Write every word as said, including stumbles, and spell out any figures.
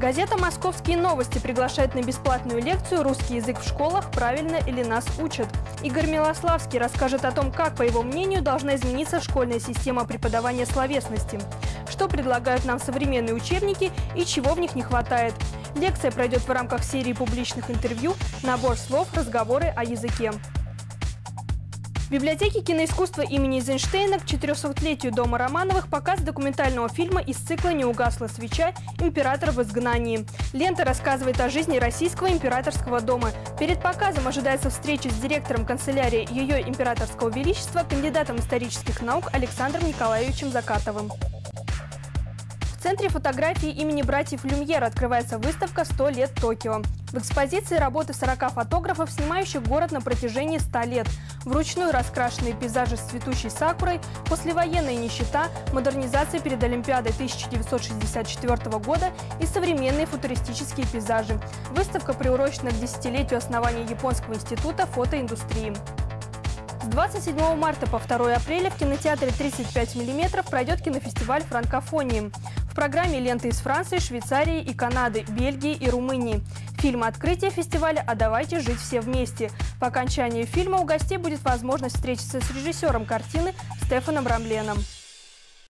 Газета «Московские новости» приглашает на бесплатную лекцию «Русский язык в школах. Правильно или нас учат?». Игорь Милославский расскажет о том, как, по его мнению, должна измениться школьная система преподавания словесности, что предлагают нам современные учебники и чего в них не хватает. Лекция пройдет в рамках серии публичных интервью «Набор слов. Разговоры о языке». В библиотеке киноискусства имени Эйзенштейна к четырехсотлетию дома Романовых показ документального фильма из цикла «Не угасла свеча. Император в изгнании». Лента рассказывает о жизни российского императорского дома. Перед показом ожидается встреча с директором канцелярии Ее Императорского Величества, кандидатом исторических наук Александром Николаевичем Закатовым. В Центре фотографии имени братьев Люмьера открывается выставка «сто лет Токио». В экспозиции работы сорока фотографов, снимающих город на протяжении ста лет. Вручную раскрашенные пейзажи с цветущей сакурой, послевоенная нищета, модернизация перед Олимпиадой тысяча девятьсот шестьдесят четвёртого года и современные футуристические пейзажи. Выставка приурочена к десятилетию основания Японского института фотоиндустрии. С двадцать седьмого марта по второе апреля в кинотеатре тридцать пять миллиметров пройдет кинофестиваль «Франкофонии». В программе ленты из Франции, Швейцарии и Канады, Бельгии и Румынии. Фильм открытия фестиваля «А давайте жить все вместе». По окончании фильма у гостей будет возможность встретиться с режиссером картины Стефаном Рамленом.